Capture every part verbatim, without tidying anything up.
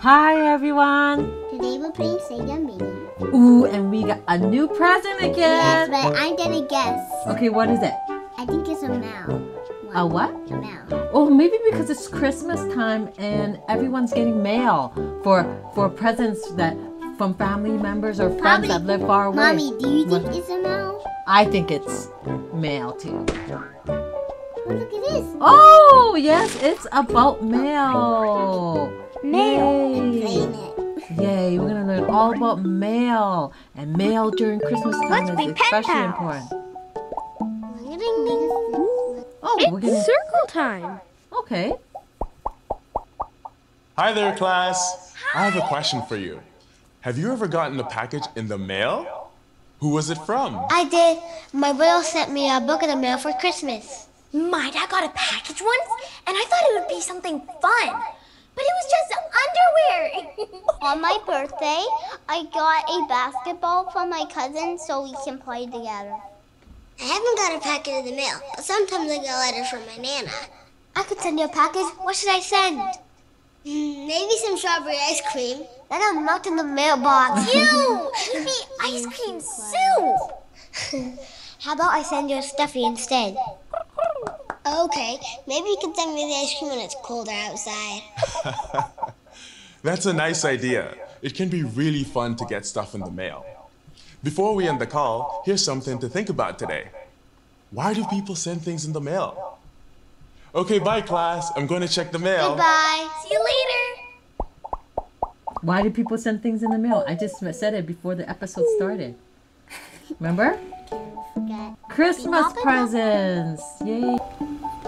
Hi everyone! Today we're playing Sago Mini. Ooh, and we got a new present again! Yes, but I'm gonna guess. Okay, what is it? I think it's a mail. A what? A mail. Oh, maybe because it's Christmas time and everyone's getting mail for for presents that from family members or friends Mommy, that live far away. Mommy, do you think what? It's a mail? I think it's mail too. Oh, look at this. Oh, yes, it's about mail. Mail. Yay. Yay, we're going to learn all about mail. And mail during Christmas time Let's is especially pals. important. Oh, it's we're gonna... circle time. Okay. Hi there, class. Hi. I have a question for you. Have you ever gotten a package in the mail? Who was it from? I did. My widow sent me a book in the mail for Christmas. My dad got a package once, and I thought it would be something fun, but it was just underwear. On my birthday, I got a basketball from my cousin so we can play together. I haven't got a package in the mail, but sometimes I get letters from my Nana. I could send you a package. What should I send? Maybe some strawberry ice cream. That'll melt in the mailbox. Ew! Give me ice cream soup! How about I send you a stuffy instead? Okay, maybe you can send me the ice cream when it's colder outside. That's a nice idea. It can be really fun to get stuff in the mail. Before we end the call, here's something to think about today. Why do people send things in the mail? Okay, bye class. I'm going to check the mail. Goodbye. See you later. Why do people send things in the mail? I just said it before the episode started. Remember? Christmas presents! Yay!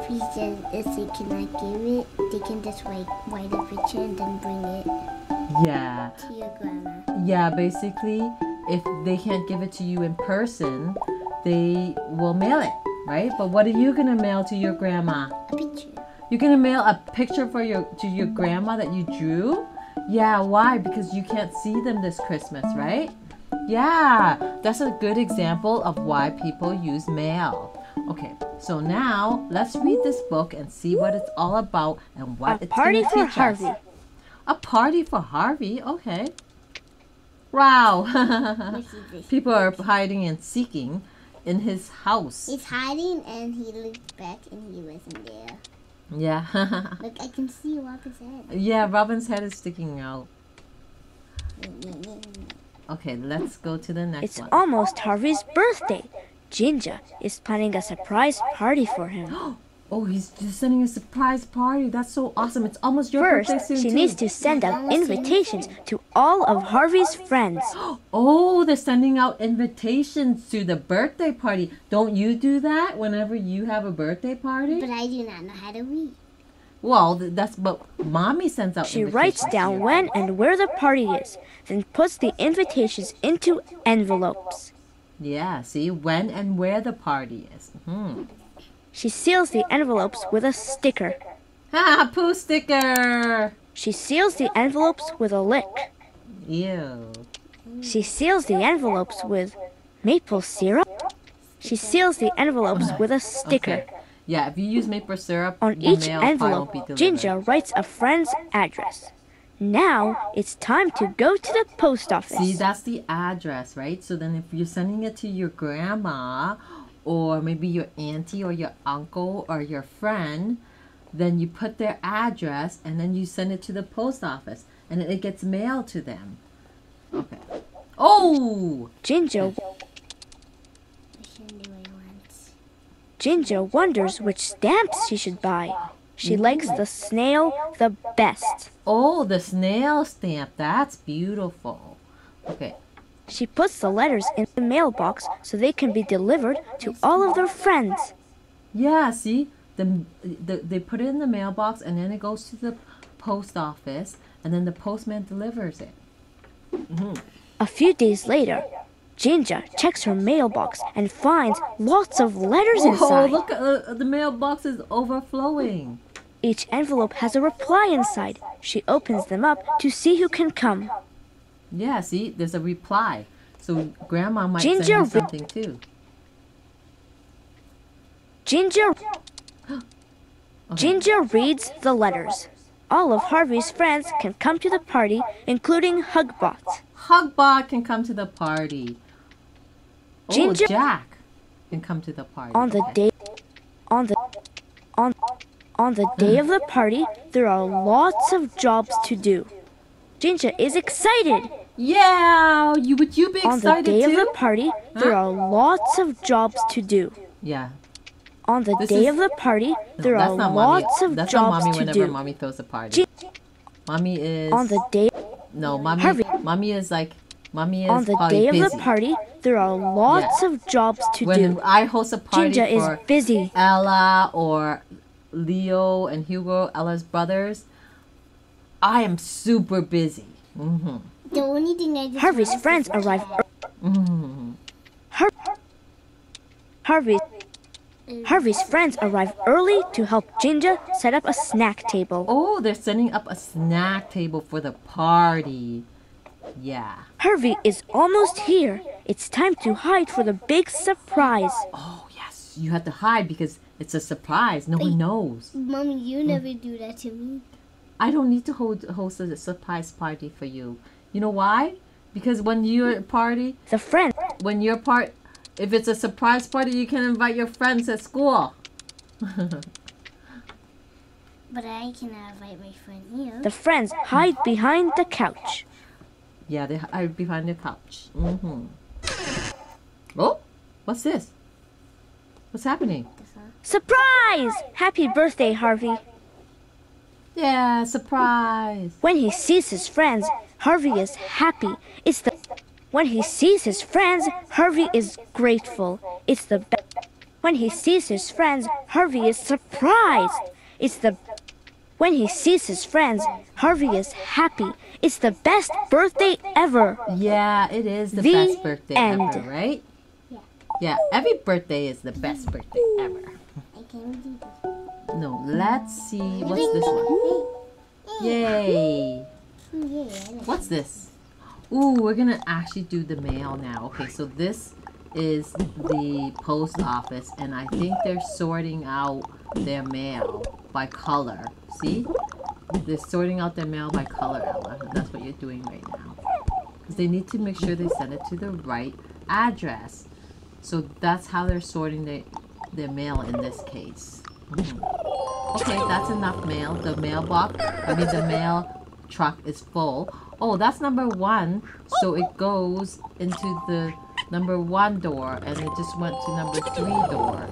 Please just, if they cannot give it, they can just write, write a picture and then bring it yeah. to your grandma. Yeah, basically, if they can't give it to you in person, they will mail it, right? But what are you going to mail to your grandma? A picture. You're going to mail a picture for your to your grandma that you drew? Yeah, why? Because you can't see them this Christmas, right? Yeah, that's a good example of why people use mail. Okay, so now let's read this book and see what it's all about and what it's going to teach us. A party for Harvey. A party for Harvey, okay. Wow, people are hiding and seeking in his house. He's hiding and he looked back and he wasn't there. Yeah. Look, I can see Robin's head. Yeah, Robin's head is sticking out. Okay, let's go to the next it's one. It's almost Harvey's birthday. Ginger is planning a surprise party for him. Oh, he's just sending a surprise party. That's so awesome. It's almost your First, birthday soon, she too. needs to send out invitations to all of Harvey's friends. Oh, they're sending out invitations to the birthday party. Don't you do that whenever you have a birthday party? But I do not know how to read. Well, that's but Mommy sends out She writes down when and where the party is, then puts the invitations into envelopes. Yeah, see, when and where the party is. Mm-hmm. She seals the envelopes with a sticker. Ha, poo sticker! She seals the envelopes with a lick. Ew. She seals the envelopes with maple syrup. She seals the envelopes with a sticker. Okay. Yeah, if you use maple syrup, on each envelope, Ginger writes a friend's address. Now it's time to go to the post office. See, that's the address, right? So then if you're sending it to your grandma, or maybe your auntie or your uncle or your friend, then you put their address and then you send it to the post office and it gets mailed to them. Okay. Oh! Ginger... Ginger wonders which stamps she should buy. She likes the snail the best. Oh, the snail stamp. That's beautiful. Okay. She puts the letters in the mailbox so they can be delivered to all of their friends. Yeah, see? The, the, they put it in the mailbox and then it goes to the post office and then the postman delivers it. Mm-hmm. A few days later, Ginger checks her mailbox and finds lots of letters inside. Oh, look, uh, the mailbox is overflowing. Each envelope has a reply inside. She opens them up to see who can come. Yeah, see, there's a reply. So Grandma might Ginger send you something too. Ginger... okay. Ginger reads the letters. all of Harvey's friends can come to the party, including Hugbot. Hugbot can come to the party. Ginger, oh, Jack can come to the party. On the day, on the, on, on the day of the party, there are lots of jobs to do. Ginger is excited. Yeah, you would you be excited too? On the day too? of the party, there huh? are lots of jobs to do. Yeah. On the this day is, of the party, there no, are lots mommy. of that's jobs mommy to do. That's not mommy whenever mommy throws a party. G mommy is... On the day... No, mommy, Harvey, mommy is like... Mommy is On the day of busy. the party, there are lots yeah. of jobs to when do. When I host a party Ginger for is busy. Ella or Leo and Hugo, Ella's brothers, I am super busy. Mm-hmm. The only thing I Harvey's friends arrive. Mm-hmm. Har Harvey. Harvey's friends arrive early to help Ginger set up a snack table. Oh, they're setting up a snack table for the party. Yeah. Harvey is almost here. It's time to hide for the big surprise. Oh, yes. You have to hide because it's a surprise. No but one knows. Mommy, you never mm. do that to me. I don't need to hold, host a surprise party for you. You know why? Because when you're party... The friend. When you're part... If it's a surprise party, you can invite your friends at school. But I cannot invite my friend here. The friends hide behind the couch. Yeah, they hide behind the couch. Mm-hmm. Oh, what's this? What's happening? Surprise! Happy birthday, Harvey. Yeah, surprise. When he sees his friends, Harvey is happy. It's the... When he sees his friends, Harvey is grateful. It's the best. When he sees his friends, Harvey is surprised. It's the When he sees his friends, Harvey is happy. It's the best birthday ever. Yeah, it is the, the best birthday end. ever, right? Yeah. Yeah, every birthday is the best birthday ever. I can't do this. No, let's see. What's this one? Yay. What's this? Ooh, we're gonna actually do the mail now. Okay, so this is the post office, and I think they're sorting out their mail by color. See? They're sorting out their mail by color, Ella. That's what you're doing right now. Because they need to make sure they send it to the right address. So that's how they're sorting their, their mail in this case. Mm-hmm. Okay, that's enough mail. The mailbox, I mean the mail truck is full. Oh, that's number one, so it goes into the number one door, and it just went to number three door.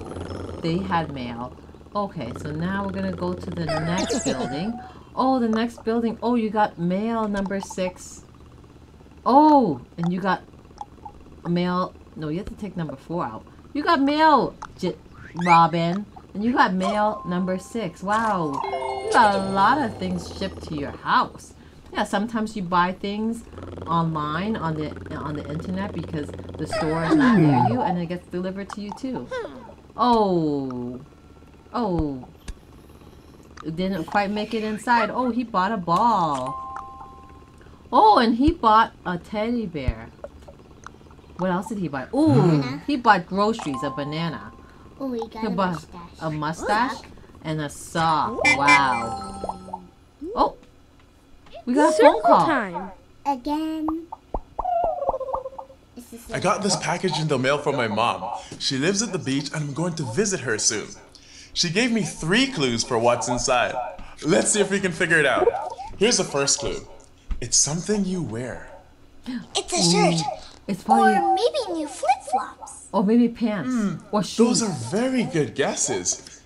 They had mail. Okay, so now we're gonna go to the next building. Oh, the next building. Oh, you got mail number six. Oh, and you got mail. No, you have to take number four out. You got mail, J Robin, and you got mail number six. Wow, you got a lot of things shipped to your house. Yeah, sometimes you buy things online on the on the internet because the store is not near you, and it gets delivered to you too. Oh, oh, it didn't quite make it inside. Oh, he bought a ball. Oh, and he bought a teddy bear. What else did he buy? Oh, he bought groceries, a banana. Oh, he got he a mustache. A mustache and a sock. Wow. Oh. We got a phone call. Time. Again. I got this package in the mail from my mom. She lives at the beach and I'm going to visit her soon. She gave me three clues for what's inside. Let's see if we can figure it out. Here's the first clue. It's something you wear. It's a shirt. It's probably... Or maybe new flip-flops. Or maybe pants. Mm, or shoes. Those are very good guesses.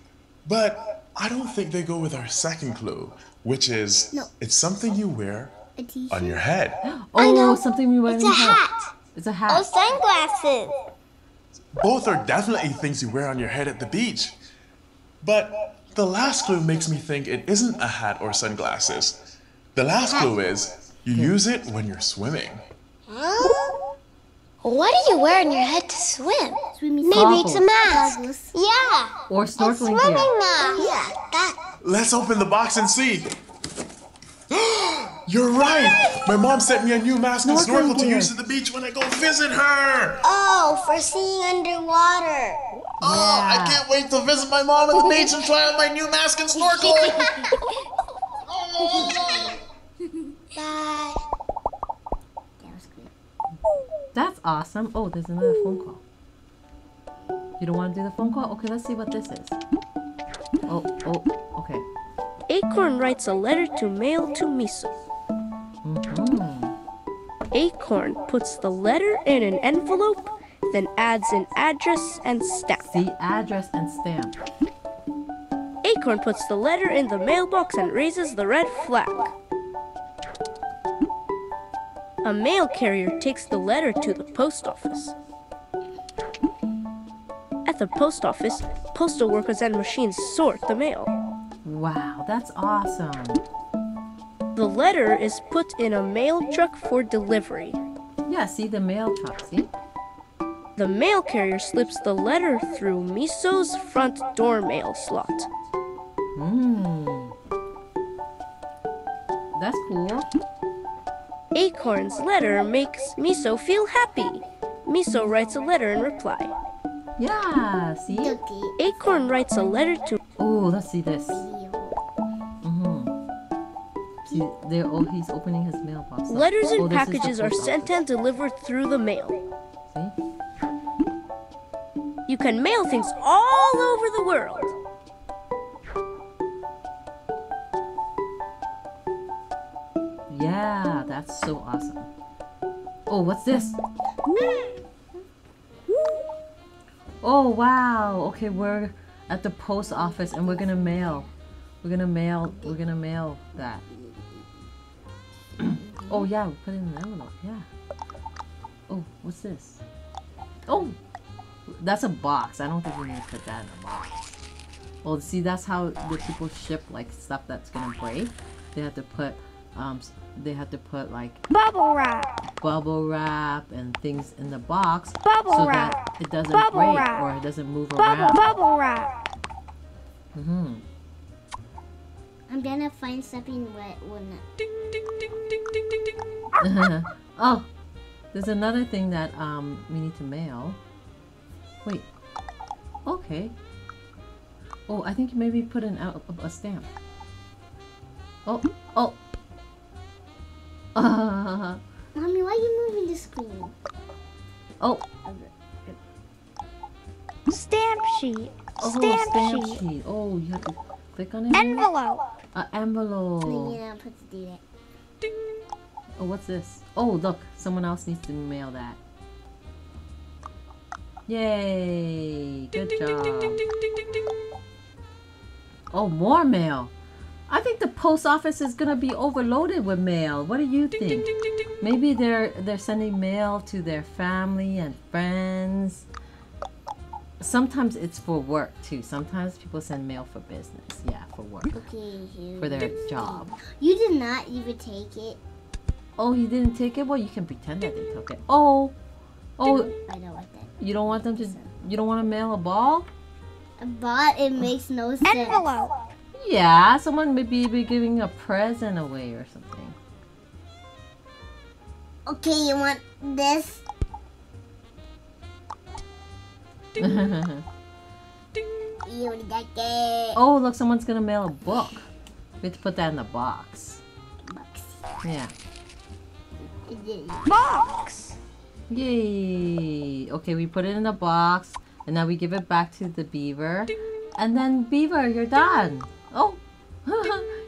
But I don't think they go with our second clue. Which is, no. it's something you wear on your head. Oh, no, something you wear it's on your head. It's a hat. It's a hat. Oh, sunglasses. Both are definitely things you wear on your head at the beach. But the last clue makes me think it isn't a hat or sunglasses. The last clue is, you use it when you're swimming. Huh? What do you wear on your head to swim? Swimming Maybe goggles. It's a mask. Yeah. Or snorkeling gear. Swimming mask. Yeah, that. Let's open the box and see. You're right! My mom sent me a new mask and snorkel to use at the beach when I go visit her! Oh, for seeing underwater. Oh, yeah. I can't wait to visit my mom at the beach and try on my new mask and snorkel! Oh Bye. That was great. That's awesome. Oh, there's another phone call. You don't want to do the phone call? Okay, let's see what this is. Oh, oh, okay. Acorn writes a letter to mail to Miso. Mm-hmm. Acorn puts the letter in an envelope, then adds an address and stamp. The address and stamp. Acorn puts the letter in the mailbox and raises the red flag. A mail carrier takes the letter to the post office. At the post office, postal workers and machines sort the mail. Wow, that's awesome. The letter is put in a mail truck for delivery. Yeah, see the mail truck, see? The mail carrier slips the letter through Miso's front door mail slot. Mm. That's cool. Acorn's letter makes Miso feel happy. Miso writes a letter in reply. Yeah, see? Acorn writes a letter to... Oh, let's see this. Mm-hmm. See, they're, oh, he's opening his mailbox. So. Letters and oh, packages are sent and delivered through the mail. See? You can mail things all over the world. Yeah, that's so awesome. Oh, what's this? Oh, wow. Okay, we're at the post office and we're gonna mail. We're gonna mail, we're gonna mail that. Oh, yeah, we put it in an envelope, yeah. Oh, what's this? Oh, that's a box. I don't think we need to put that in a box. Well, see, that's how the people ship, like, stuff that's gonna break. They have to put... Um, they had to put like bubble wrap, bubble wrap, and things in the box bubble so wrap. That it doesn't bubble break wrap. Or it doesn't move bubble, around. Bubble wrap. Mm-hmm. I'm gonna find something wet. Will not. Ding, ding, ding, ding, ding, ding, ding. Oh, there's another thing that um we need to mail. Wait. Okay. Oh, I think maybe put an out a stamp. Oh, oh. Mommy, why are you moving the screen? Oh. Stamp sheet. Oh, stamp, stamp sheet. sheet. Oh, you have to click on it? Envelope. An uh, envelope. No, you're not supposed to do that. Ding. Oh, what's this? Oh, look. Someone else needs to mail that. Yay. Good ding, job. Ding, ding, ding, ding, ding, ding. Oh, more mail. I think the post office is gonna be overloaded with mail. What do you think? Ding, ding, ding, ding. Maybe they're they're sending mail to their family and friends. Sometimes it's for work too. Sometimes people send mail for business. Yeah, for work. Okay. For their job. You did not even take it. Oh, you didn't take it? Well, you can pretend that they took it. Oh, oh. I don't want that. You don't want them to. You don't want to mail a ball. A ball. It makes no sense. Envelope. Yeah, someone may be, be giving a present away or something. Okay, you want this? Ding. Ding. You like it. Oh, look, someone's gonna mail a book. We have to put that in the box. Box. Yeah. Box! Yay! Okay, we put it in the box, and now we give it back to the beaver. Ding. And then, beaver, you're done. Ding. Oh,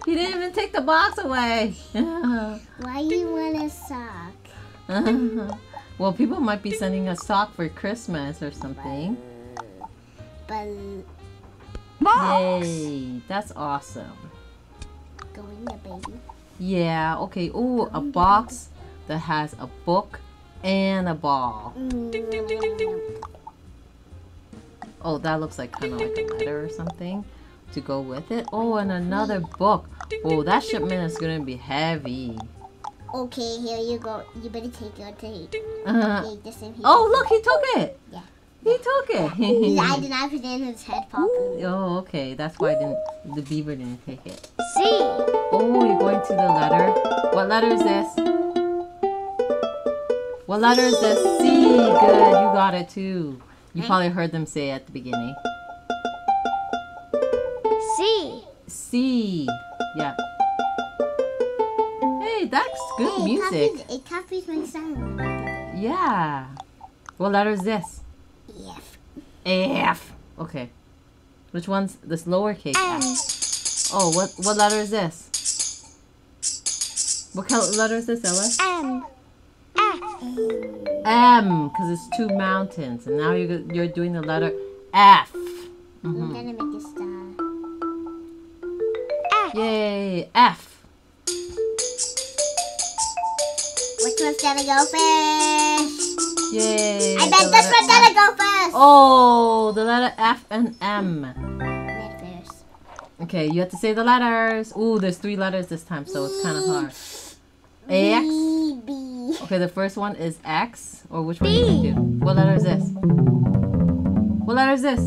he didn't even take the box away. Why you want a sock? Well, people might be sending a sock for Christmas or something. But, but box. Yay, that's awesome. Go in there, baby. Yeah. Okay. Oh, a box that has a book and a ball. Oh, that looks like kind of like a letter or something. To go with it. Oh, and another book. Oh, that shipment is gonna be heavy. Okay, here you go. You better take your take. Uh, okay, this and oh, look, he took it. Yeah, he took it. I did not put it in his head properly. Oh, okay, that's why I didn't. The beaver didn't take it. See. Oh, you're going to the letter. What letter is this? What letter is this? C. Good, you got it too. You probably heard them say at the beginning. C. Yeah. good it music. Copies, it copies my sound. Yeah. What letter is this? F. F. Okay. Which one's this lowercase f? Oh, what what letter is this? What color letter is this, Ella? M. F. M, because it's two mountains, and now you're you're doing the letter F. Mm-hmm. I'm gonna make a star. F. Yay, F. Which one's gonna go first? Yay! I bet this one's gonna go first. Oh, the letter F and M. Letters. Okay, you have to say the letters. Ooh, there's three letters this time, so it's kind of hard. A X. B. Okay, the first one is X. Or which one B. You can do? What letter is this? What letter is this?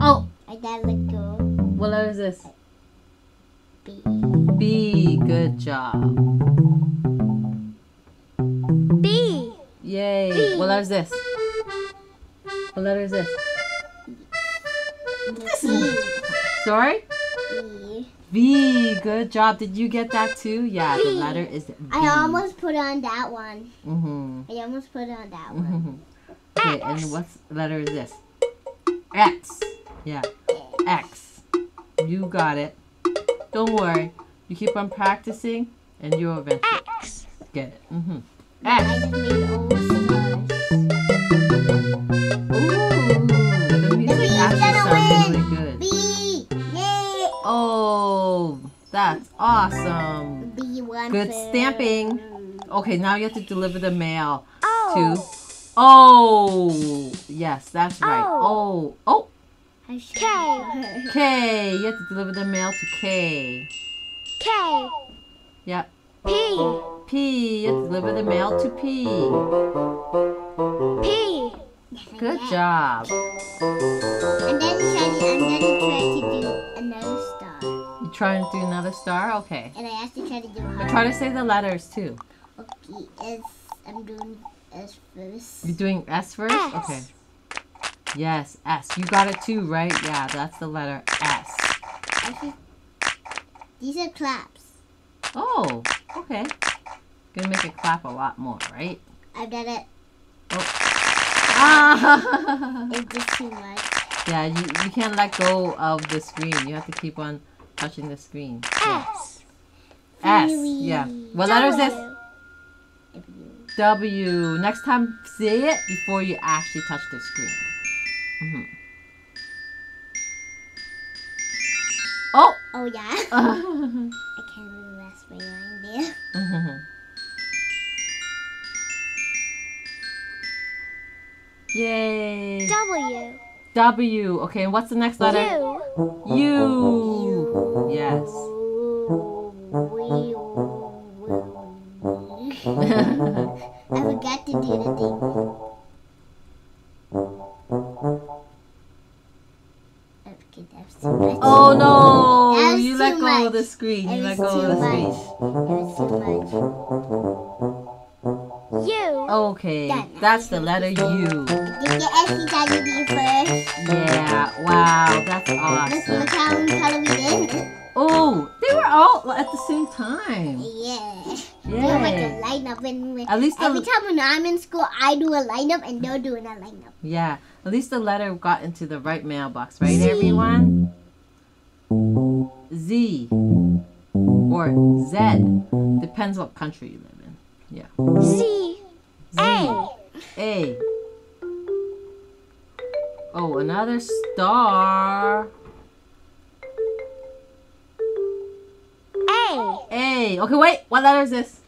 Oh. I gotta let go. What letter is this? B. B. Good job. Yay! B. What letter is this? What letter is this? This is... Sorry? B. B. Good job. Did you get that too? Yeah, B. The letter is B. I almost put on that one. Mm-hmm. I almost put on that one. Mm-hmm. Okay, and what letter is this? X. Yeah. X. You got it. Don't worry. You keep on practicing and you'll eventually X. Get it. Mm-hmm. X. I just made all the stars. Ooh, the music actually sounds really good. B, yay! Oh, that's awesome. B one. Good stamping. Okay, now you have to deliver the mail oh. to. Oh, yes, that's right. Oh, oh. K. K. You have to deliver the mail to K. K. Yep. P. P. You have to deliver the mail to P. P. Good job. And then I'm going to try to do another star. You trying to do another star? Okay. And I have to try to do hard. I try to say the letters too. Okay, S. I'm doing S first. You're doing S first? S. Okay. Yes, S. You got it too, right? Yeah, that's the letter S. Okay. These are claps. Oh, okay. Gonna make it clap a lot more, right? I've done it. Oh. Ah! It's just too much. Yeah, you, you can't let go of the screen. You have to keep on touching the screen. Yeah. S. S, really? Yeah. What letter is this? W. W. Next time, say it before you actually touch the screen. Mm-hmm. Oh! Oh, yeah. I can't really last my line there. Yay! W. W. Okay, and what's the next letter? U. U. U. Yes. I forgot to do the thing. Okay, that was too much. Oh no! That was you too let go much. Of the screen. You let go of the screen. It was too much. U. Okay, done. That's the letter U. Did the S inside of you first? Yeah, wow, that's awesome. Let's look how many color we did. Oh, they were all at the same time. Yeah. Yeah. Like a lineup. And at least every time when I'm in school, I do a lineup and they're doing a lineup. Yeah, at least the letter got into the right mailbox, right, Z. everyone? Z or Z. Depends what country you live in. Yeah. Z. Z. A. A. Oh, another star. A. A. Okay, wait. What letter is this?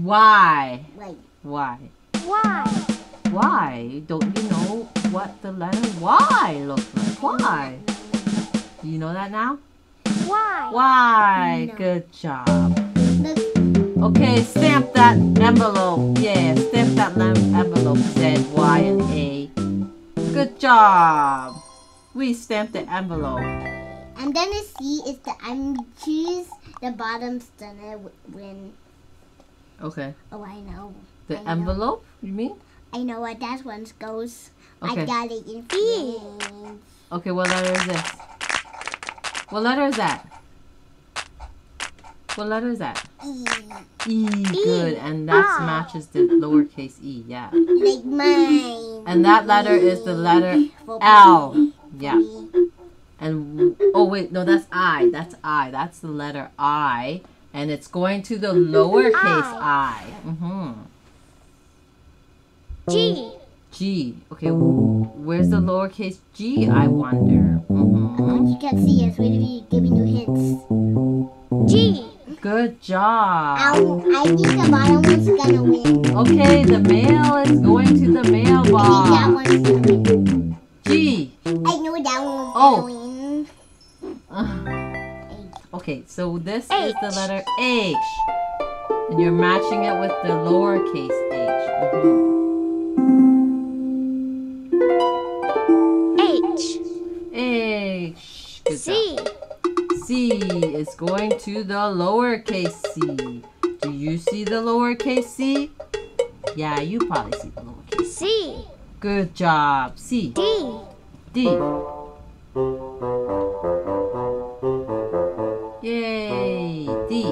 Y. Wait. Y. Y. Y. Don't you know what the letter Y looks like? Why? You know that now? Why? Why? No. Good job. Okay, stamp that envelope. Yeah, stamp that envelope. Z, Y, and A. Good job. We stamped the envelope. I'm gonna see if the I'm choose the bottom's gonna win. Okay. Oh, I know. The I envelope? Know. You mean? I know what that one goes. Okay. I got it in B. Okay, what letter is this? What letter is that? What letter is that? E. E, good. And that oh. matches the lowercase e, yeah. Like mine. And that letter is the letter L. Yeah. And, oh wait, no, that's I. That's I. That's the letter I. And it's going to the lowercase I. I. Mm-hmm. G. G. Okay, where's the lowercase g, I wonder? Mm-hmm. Um, you can't see us. We're going to be giving you hints. G. Good job. I'll, I think the bottom one's going to win. Okay, the mail is going to the mailbox. That one's going to win. G. I know that one was going to win. Okay, so this H. is the letter H. And you're matching it with the lowercase h. Mm-hmm. H. Good C. Job. C is going to the lowercase c. Do you see the lowercase c? Yeah, you probably see the lowercase c. Good job. C. D. D. Yay. D.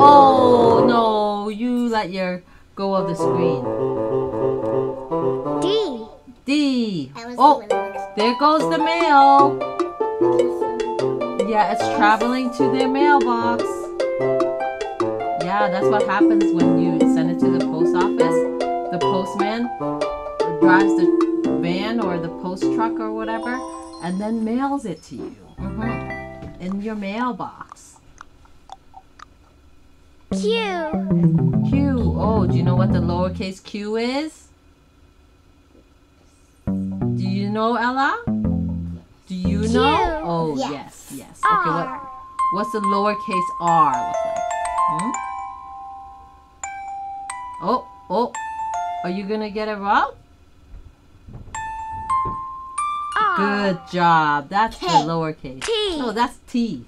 Oh, no. You let your go of the screen. D. D. Oh, there goes the mail. Yeah, it's traveling to their mailbox. Yeah, that's what happens when you send it to the post office. The postman drives the van or the post truck or whatever and then mails it to you. Mm-hmm. In your mailbox. Q. Q. Oh, do you know what the lowercase q is? Do you know, Ella? Do you Q. know? Oh, yes, yes. yes. Okay, what, what's the lowercase r look like? Hmm? Oh, oh. Are you going to get it wrong? R. Good job. That's K. the lowercase. T. No, that's T.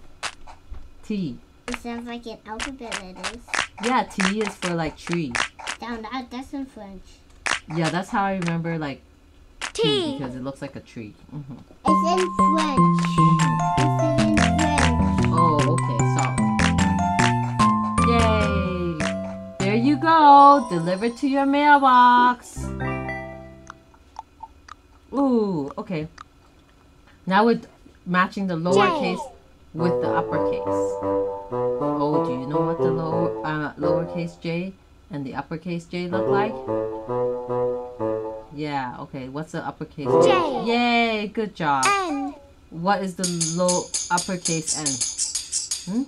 T. It sounds like an alphabet letters. Yeah, T is for like tree. Down, that's in French. Yeah, that's how I remember like T. Because it looks like a tree. Mm-hmm. It's in French. It's in French. Oh, okay. Sorry. Yay. There you go. Delivered to your mailbox. Ooh, okay. Now we're matching the lowercase with the uppercase. Oh, do you know what the lower, uh, lowercase j and the uppercase j look like? Yeah, okay. What's the uppercase J? Yay, good job. N. What is the low uppercase N?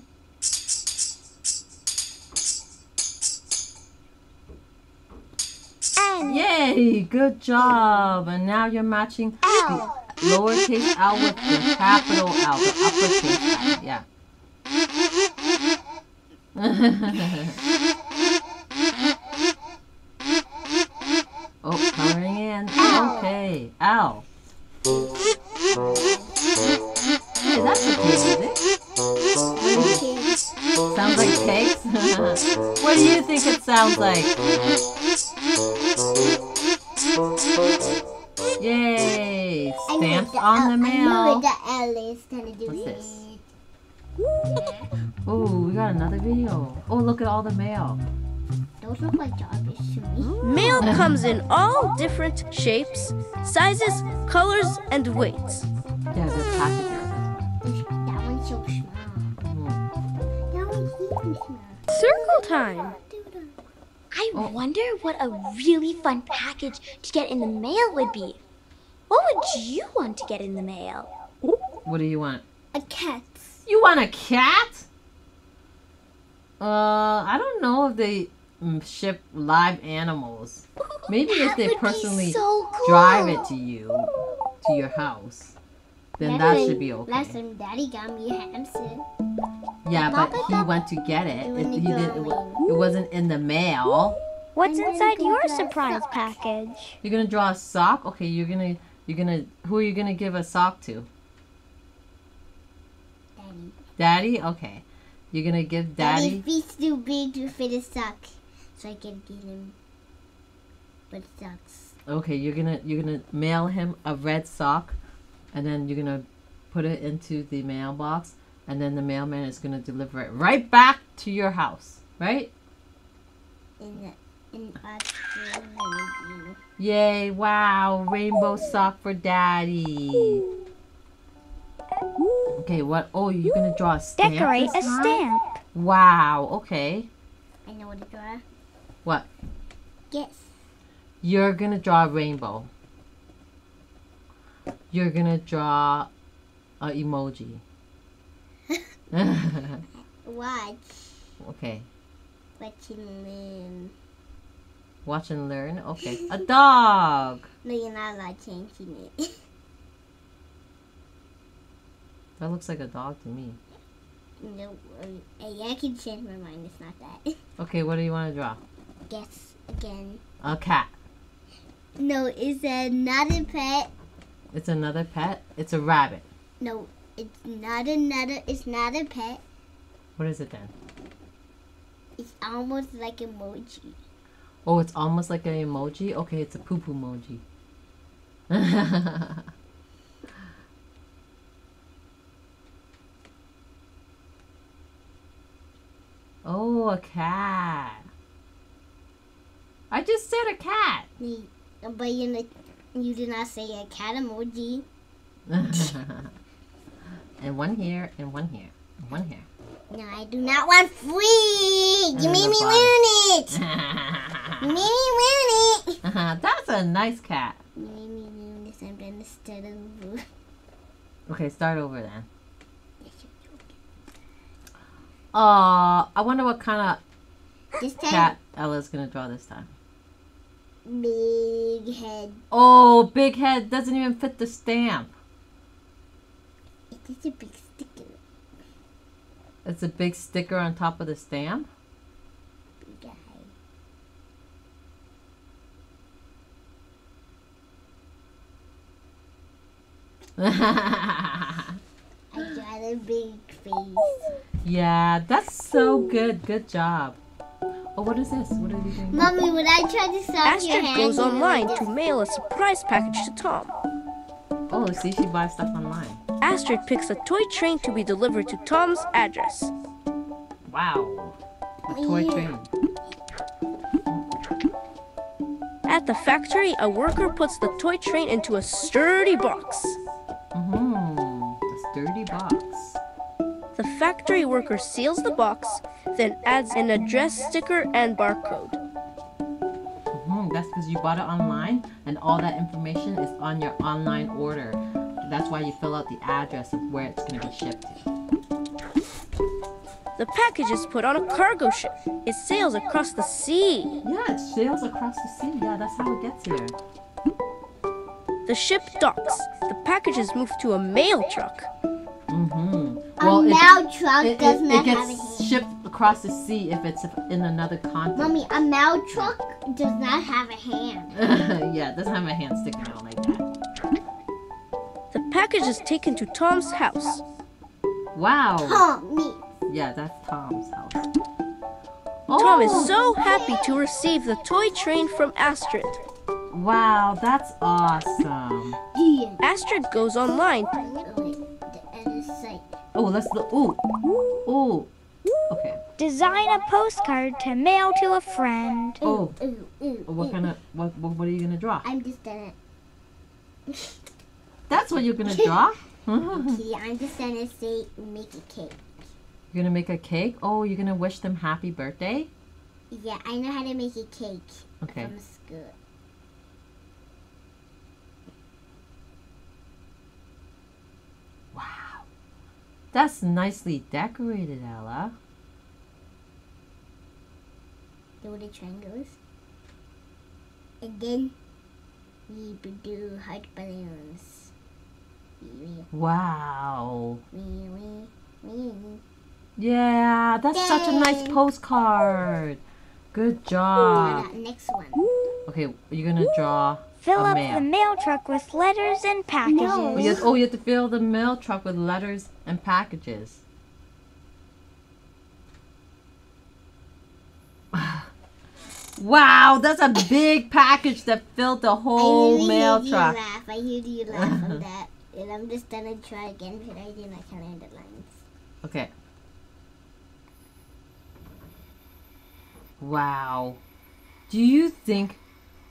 Hmm? N. Yay, good job. And now you're matching L. The lowercase L with the capital L, the uppercase L. Yeah. Oh, coloring in. Ow. Okay. Ow. Hey, that's okay, is it? Okay. Sounds like cakes? What do you think it sounds like? Yay! Stamps on the mail. I know what the L is gonna do. What's this? Oh, we got another video. Oh, look at all the mail. Those look like garbage to me. Mail comes in all different shapes, sizes, colors, and weights. Yeah, they're packages. That one's so small. Mm. That one's even small. Circle time. I oh. wonder what a really fun package to get in the mail would be. What would you want to get in the mail? What do you want? A cat. You want a cat? Uh, I don't know if they ship live animals. Maybe that if they personally so cool. drive it to you, to your house, then that, that should be okay. Last time Daddy got me a hamster. Yeah, but he went to get it. It, he did, it, it wasn't in the mail. What's inside your surprise package? You're gonna draw a sock. Okay, you're gonna you're gonna who are you gonna give a sock to? Daddy. Daddy. Okay, you're gonna give Daddy. Daddy's feet's too big to fit a sock. So I can get him with socks. Okay, you're gonna you're gonna mail him a red sock, and then you're gonna put it into the mailbox, and then the mailman is going to deliver it right back to your house, right? In the, in the Yay, wow, rainbow sock for Daddy. Okay, what? Oh, you're going to draw a stamp? Decorate a stamp. Wow, okay. I know what to draw. What? Yes. You're going to draw a rainbow. You're going to draw a emoji. Watch. Okay. Watch and learn. Watch and learn? Okay. A dog! No, you're not allowed changing it. That looks like a dog to me. No, I can change my mind. It's not that. Okay, what do you want to draw? Guess again. A cat. No, it's another pet. It's another pet? It's a rabbit. No, it's not another, it's not a pet. What is it then? It's almost like emoji. Oh, it's almost like an emoji? Okay, it's a poo-poo emoji. Oh, a cat. I just said a cat. But you know, you did not say a cat emoji. And one here, and one here, and one here. No, I do not want free. And you made me ruin it. You made me ruin it. Uh-huh. That's a nice cat. You made me ruin this. I'm going to start over. Okay, start over then. Aw, I wonder what kind of this time, cat Ella's going to draw this time. Big head. Oh, big head doesn't even fit the stamp. It's a big sticker. It's a big sticker on top of the stamp? Big eye. I got a big face. Yeah, that's so good. Good job. Oh, what is this? What are you doing? Mommy, would I try to stop your hand? Astrid goes online to mail a surprise package to Tom. Oh, see, she buys stuff online. Astrid picks a toy train to be delivered to Tom's address. Wow, a toy train. At the factory, a worker puts the toy train into a sturdy box. Mm-hmm, a sturdy box. The factory worker seals the box, then adds an address sticker and barcode. Mm-hmm, that's because you bought it online, and all that information is on your online order. That's why you fill out the address of where it's going to be shipped to. The package is put on a cargo ship. It sails across the sea. Yeah, it sails across the sea. Yeah, that's how it gets here. The ship docks. The package is moved to a mail truck. Mm-hmm. Well, a mail it, truck it, does it, not it gets have a hand. Shipped across the sea if it's in another continent. Mommy, a mail truck does not have a hand. Yeah, it doesn't have a hand sticking out like that. The package is taken to Tom's house. Wow. Tom, me. Yeah, that's Tom's house. Oh. Tom is so happy to receive the toy train from Astrid. Wow, that's awesome. Yeah. Astrid goes online. Oh, let's look. Oh, oh. Okay. Design a postcard to mail to a friend. Oh. Ooh, ooh, ooh, what ooh. kind of? What? What are you gonna draw? I'm just gonna. That's what you're gonna draw? Okay, I'm just gonna say make a cake. You're gonna make a cake? Oh, you're gonna wish them happy birthday? Yeah, I know how to make a cake. Okay. From school. Wow. That's nicely decorated, Ella. Do the triangles. And then we do heart balloons. Wow. Yeah, that's Dang. Such a nice postcard. Good job. Next one. Okay, you're going to draw Fill a up mail. the mail truck with letters and packages. No. Oh, you have, oh, you have to fill the mail truck with letters and packages. Wow, that's a big package that filled the whole I really mail truck. Laugh. I hear you laugh on that. And I'm just gonna try again because I didn't like how I ended lines. Okay. Wow. Do you think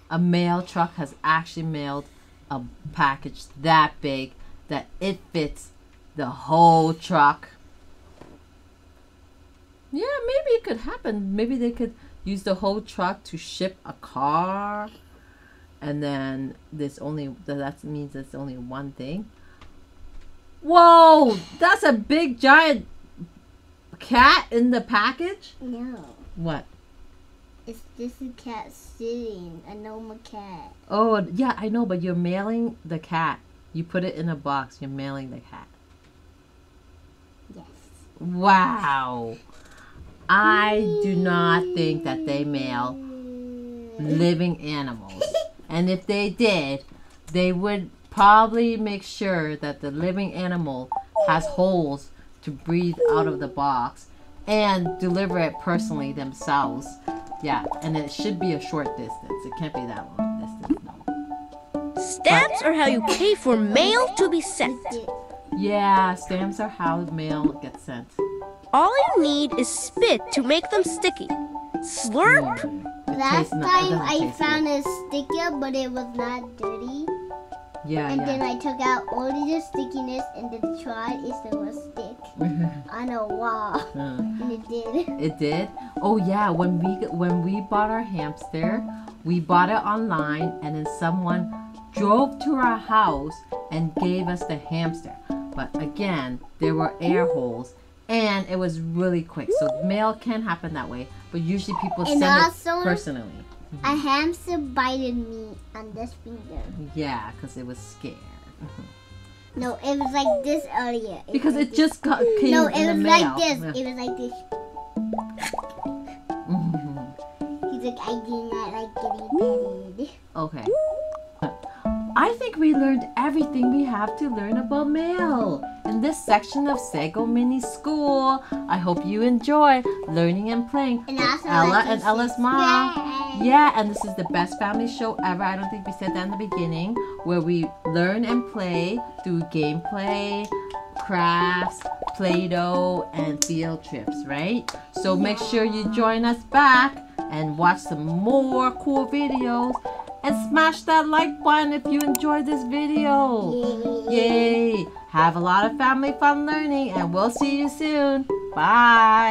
a mail truck has actually mailed a package that big that it fits the whole truck? Yeah, maybe it could happen. Maybe they could use the whole truck to ship a car. And then there's only, that means there's only one thing. Whoa, that's a big giant cat in the package? No. What? It's just a cat sitting, a normal cat. Oh, yeah, I know, but you're mailing the cat. You put it in a box, you're mailing the cat. Yes. Wow. I do not think that they mail living animals. And if they did, they would probably make sure that the living animal has holes to breathe out of the box and deliver it personally themselves. Yeah, and it should be a short distance. It can't be that long distance, no. Stamps but, are how you pay for mail to be sent. Yeah, stamps are how mail gets sent. All you need is spit to make them sticky. Slurp! Yeah. Last not, time I found good. a sticker, but it was not dirty. Yeah, And yeah. then I took out all of the stickiness and then tried it so it stick on a wall. Mm. And it did. It did? Oh yeah, when we when we bought our hamster, we bought it online and then someone drove to our house and gave us the hamster. But again, there were air holes. And it was really quick, so mail can happen that way, but usually people and send also, it personally. Mm-hmm. A hamster bited me on this finger. Yeah, because it was scared. Mm-hmm. No, it was like this earlier. It because it just got came no, in the mail. No, it was like this. Yeah. It was like this. Mm-hmm. He's like, I do not like getting petted. Okay. I think we learned everything we have to learn about mail in this section of Sago Mini School. I hope you enjoy learning and playing and with Ella and Ella's mom. Yeah, and this is the best family show ever. I don't think we said that in the beginning, where we learn and play through gameplay, crafts, Play-Doh, and field trips, right? So yeah. Make sure you join us back and watch some more cool videos. And smash that like button if you enjoyed this video. Yay. Yay. Have a lot of family fun learning, and we'll see you soon. Bye.